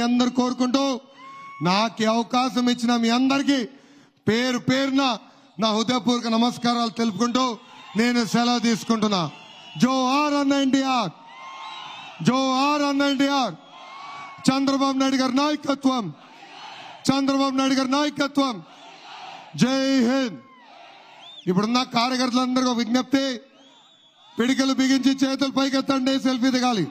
మీ అందరు కోరుకుంటూ నాకు అవకాశం ఇచ్చిన మీ అందరికి పేరు పేరున నా హృదయపూర్వక నమస్కారాలు తెలుపుకుంటూ నేను సెలవు తీసుకుంటున్నా. జోహార్ అన్న ఎన్టీఆర్, జోహార్ అన్న ఎన్టీఆర్. చంద్రబాబు నాయుడు గారి నాయకత్వం, చంద్రబాబు నాయుడు గారి నాయకత్వం. జై హింద్. ఇప్పుడున్న కార్యకర్తలందరికీ విజ్ఞప్తి, పిడికలు బిగించి చేతులు పైకెత్తండి, సెల్ఫీ దిగాలి.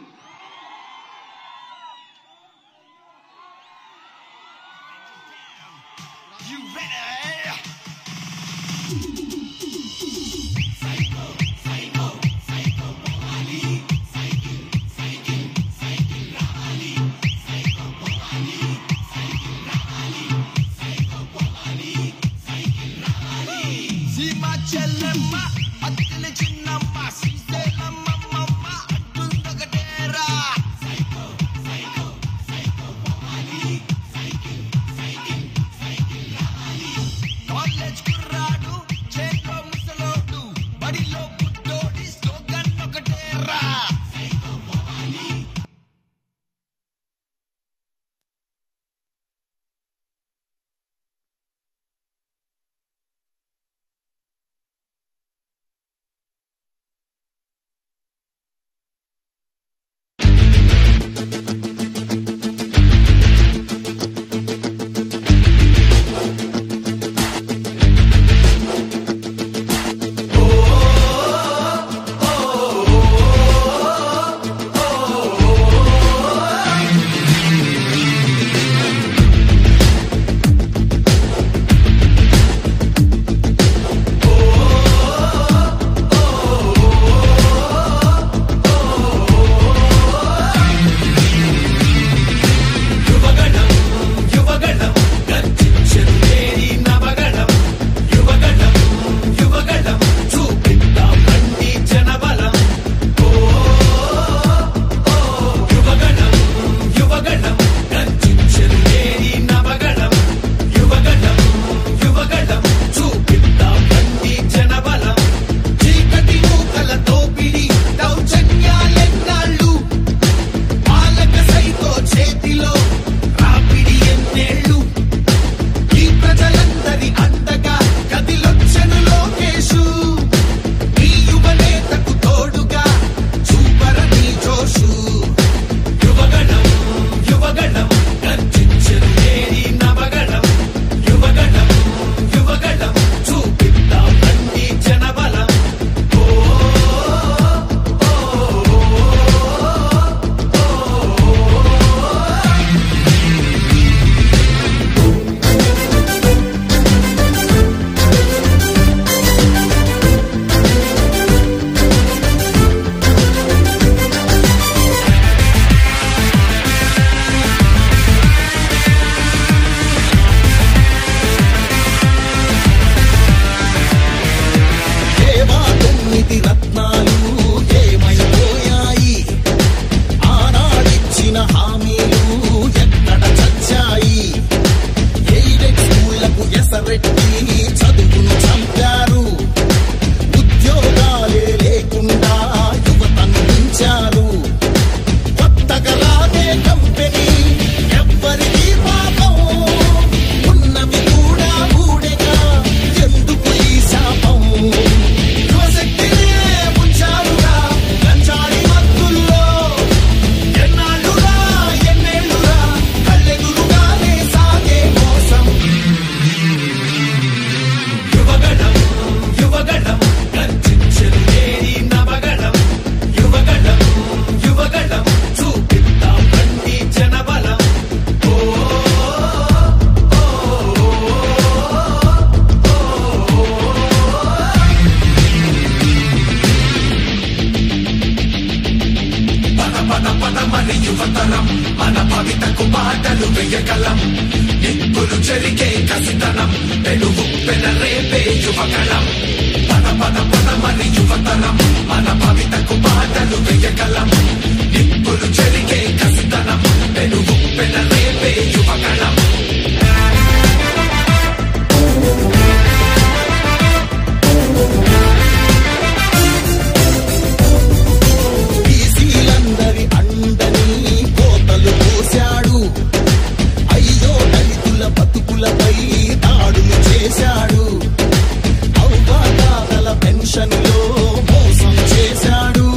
రేషన్లో మోసం చేశాడు,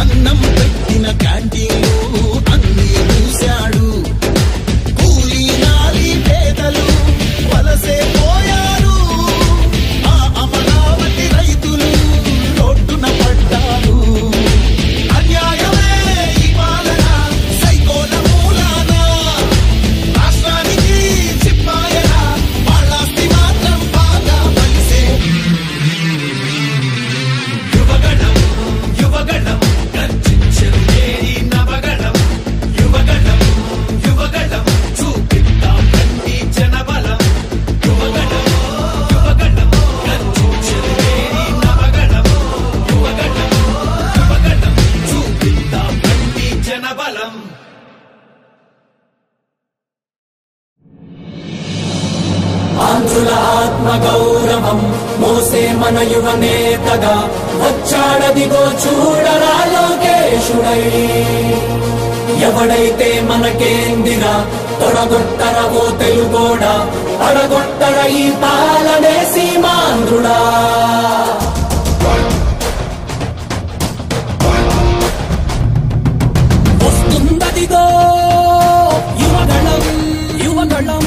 అన్నం పెట్టిన క్యాంటీన్లో అన్ని చూశాడు, కూలీ నాలి పేదలు వలసే పోయారు, ఆ అమరావతి రైతులు రోడ్డున పడ్డారు. అన్యాయమే ఈ పాలన, సైకోల మూలాన రాష్ట్రానికి చిప్పాయన వాళ్ళాస్తి మాత్రం బాగా పలిసే. యువగణం యువగణం ఆంధ్రుల ఆత్మ గౌరవం మోసే మన యువ నేతగా వచ్చాడదిగో చూడరా లోకేశుడై. ఎవడైతే మనకేందిరా తొడగొట్టరా ఓ తెలుగోడా, అడగొట్టరా ఈ పాలనే సీమాంధ్రుడా. వస్తుందదిగో యువగణం యువగణం,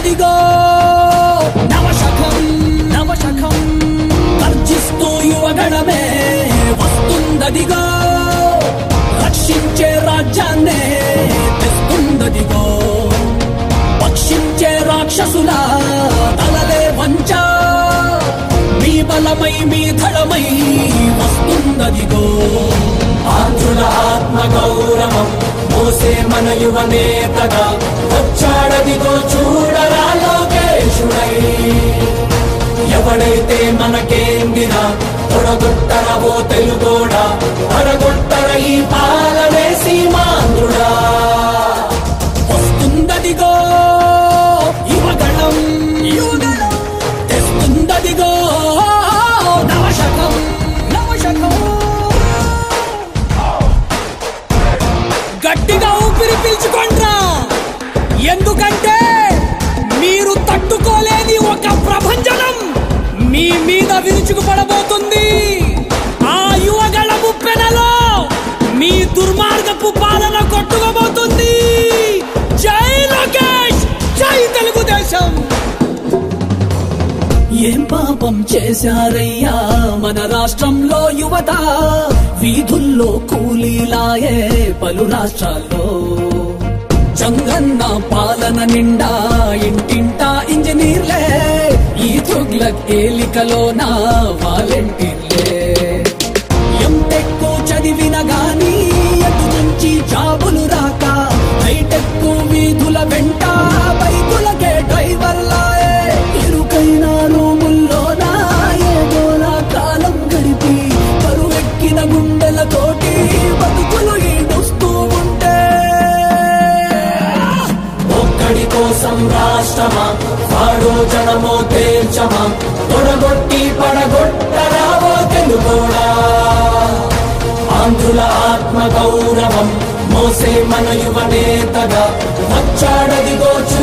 తెస్తుందదిగో నవశకం నవశకం, గర్జిస్తూ యువగణమే వస్తుందదిగో రక్షించే రాజ్యాన్నే తెస్తుందదిగో. పక్షించే రాక్షసుల తలలే వంచ, మీ బలమై మీ ధళమై వస్తుందదిగో. ఆంధ్రుల ఆత్మ గౌరవం మోసే మన యువ నేతగా వచ్చాడదిగో చూడరా లోకేశుడై. ఎవడైతే మనకేందిరా తొడగొట్టరా ఓ తెలుగోడా, తొడగొట్టర ఈ పాలనే సీమాంధ్రుడా. వస్తుందదిగో యువగణం యువగణం, తెస్తుందదిగో నవశకం నవశకం. గట్టిగా ఊపిరి పీల్చుకోండ్రా, ఎందుకంటే మీరు తట్టుకోలేని ఒక ప్రభంజనం మీ మీద విరుచుకుపడబోతుంది. ఆ యువగళపు పెనలో మీ దుర్మార్గపు పాలన కొట్టుకోబోతుంది. జై లోకేష్, జై తెలుగుదేశం. ఏం పాపం చేశారయ్యా మన రాష్ట్రంలో యువత, వీధుల్లో కూలీలాయే పలు రాష్ట్రాల్లో. చంగన్న పాలన నిండా ఇంటింటా ఇంజనీర్లే, ఈ తుగ్లక్ ఏలికలో నా వాలంటీర్లే. ఎంటెక్ చదివిన గానీ అటు నుంచి జాబులు రాక, హైటెక్ వీధుల వెంట బైకులకే డ్రైవర్లాయే. ఇరుకైన రూముల్లోనా ఏదోలా కాలం గడిపి పరువెక్కిన గుండెలతోటి బతుకులు ఈడుస్తూ ఉంటే. ఒక్కడి కోసం రాష్ట్రమా వాడో జనమో తేల్చమా, తొడగొట్టి పడగొట్టరావో తెలుగోడా. ఆంధ్రుల ఆత్మ గౌరవం మోసే మన యువ నేతగా వచ్చాడదిగో.